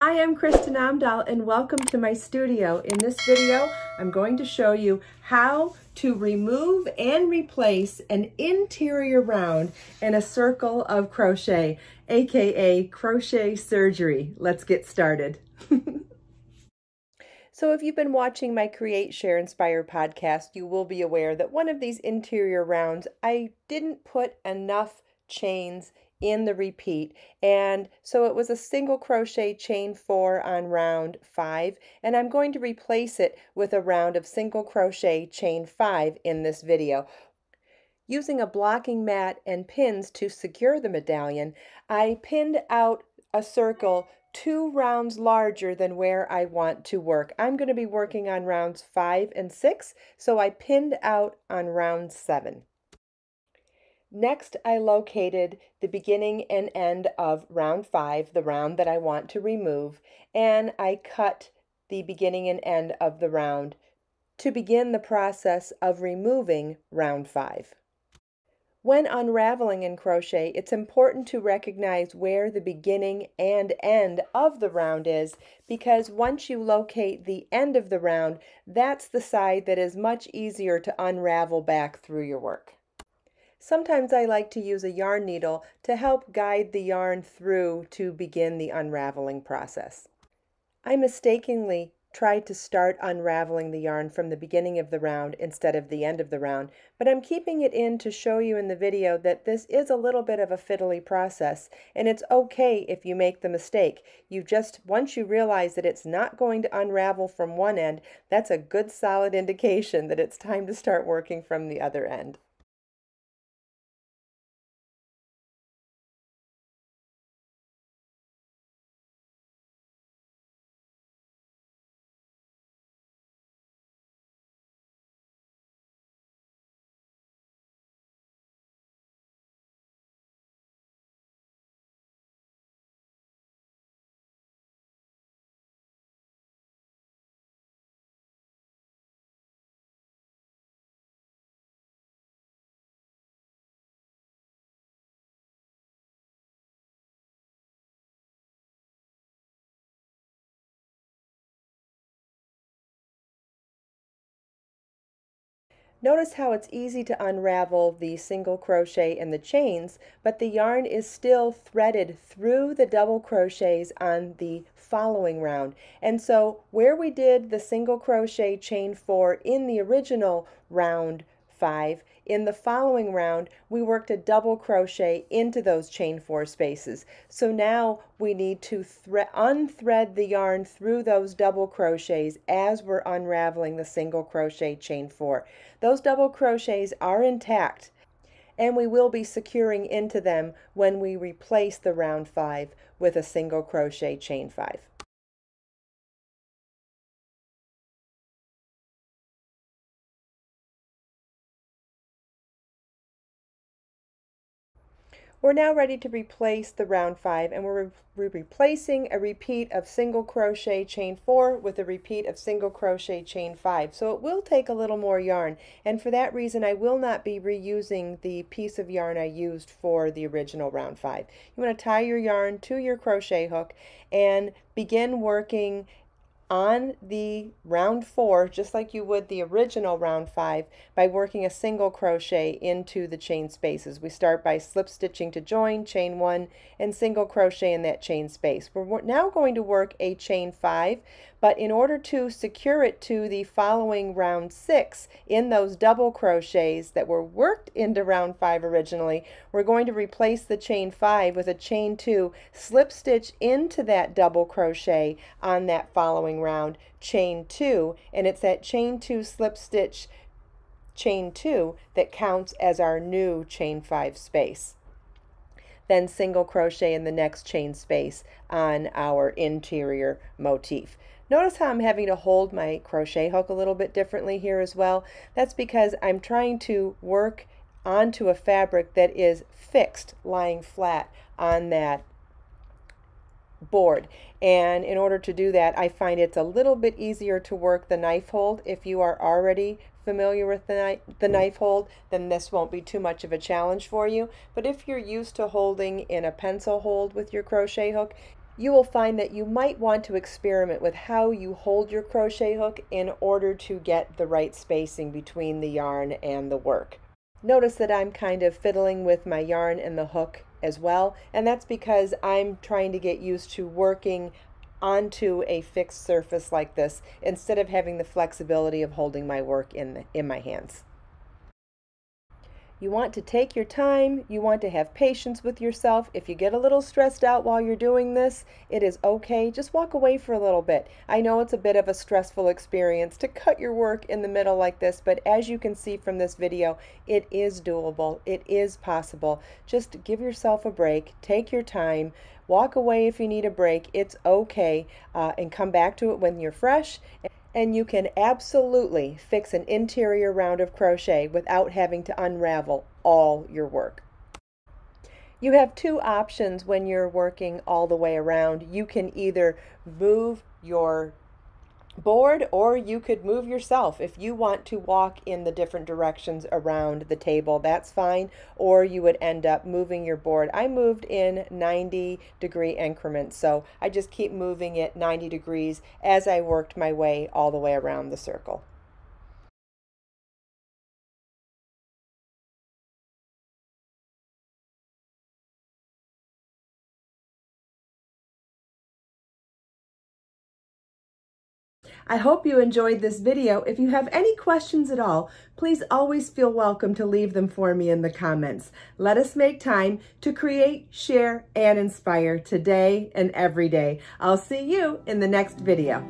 I am Kristen Omdahl and welcome to my studio. In this video, I'm going to show you how to remove and replace an interior round in a circle of crochet, aka crochet surgery. Let's get started. So if you've been watching my Create Share Inspire podcast, you will be aware that one of these interior rounds, I didn't put enough chains in the repeat, and so it was a single crochet chain 4 on round 5, and I'm going to replace it with a round of single crochet chain 5 in this video. Using a blocking mat and pins to secure the medallion, I pinned out a circle 2 rounds larger than where I want to work. I'm going to be working on rounds 5 and 6, so I pinned out on round 7. Next, I located the beginning and end of round 5, the round that I want to remove, and I cut the beginning and end of the round to begin the process of removing round 5. When unraveling in crochet, it's important to recognize where the beginning and end of the round is, because once you locate the end of the round, that's the side that is much easier to unravel back through your work. Sometimes I like to use a yarn needle to help guide the yarn through to begin the unraveling process. I mistakenly tried to start unraveling the yarn from the beginning of the round instead of the end of the round, but I'm keeping it in to show you in the video that this is a little bit of a fiddly process, and it's okay if you make the mistake. Once you realize that it's not going to unravel from one end, that's a good solid indication that it's time to start working from the other end. Notice how it's easy to unravel the single crochet and the chains, but the yarn is still threaded through the double crochets on the following round. And so where we did the single crochet chain 4 in the original round 5, in the following round we worked a double crochet into those chain 4 spaces. So now we need to unthread the yarn through those double crochets as we're unraveling the single crochet chain 4. Those double crochets are intact, and we will be securing into them when we replace the round 5 with a single crochet chain 5. We're now ready to replace the round 5, and we're replacing a repeat of single crochet chain 4 with a repeat of single crochet chain 5. So it will take a little more yarn, and for that reason I will not be reusing the piece of yarn I used for the original round 5. You want to tie your yarn to your crochet hook and begin working on the round 4 just like you would the original round 5 by working a single crochet into the chain spaces. We start by slip stitching to join, chain 1, and single crochet in that chain space. We're now going to work a chain 5, but in order to secure it to the following round 6 in those double crochets that were worked into round 5 originally, we're going to replace the chain 5 with a chain 2 slip stitch into that double crochet on that following round, chain 2, and it's that chain 2 slip stitch, chain 2, that counts as our new chain 5 space. Then single crochet in the next chain space on our interior motif. Notice how I'm having to hold my crochet hook a little bit differently here as well. That's because I'm trying to work onto a fabric that is fixed, lying flat on that board, and in order to do that I find it's a little bit easier to work the knife hold. If you are already familiar with the knife hold, then this won't be too much of a challenge for you, but if you're used to holding in a pencil hold with your crochet hook, you will find that you might want to experiment with how you hold your crochet hook in order to get the right spacing between the yarn and the work. Notice that I'm kind of fiddling with my yarn and the hook as well, and that's because I'm trying to get used to working onto a fixed surface like this instead of having the flexibility of holding my work in my hands. You want to take your time, you want to have patience with yourself. If you get a little stressed out while you're doing this, it is okay. Just walk away for a little bit. I know it's a bit of a stressful experience to cut your work in the middle like this, but as you can see from this video, it is doable, it is possible. Just give yourself a break, take your time, walk away if you need a break, it's okay, and come back to it when you're fresh. And you can absolutely fix an interior round of crochet without having to unravel all your work. You have two options when you're working all the way around. You can either move your board or you could move yourself. If you want to walk in the different directions around the table, that's fine, or you would end up moving your board. I moved in 90-degree increments, so I just keep moving it 90 degrees as I worked my way all the way around the circle. I hope you enjoyed this video. If you have any questions at all, please always feel welcome to leave them for me in the comments. Let us make time to create, share, and inspire today and every day. I'll see you in the next video.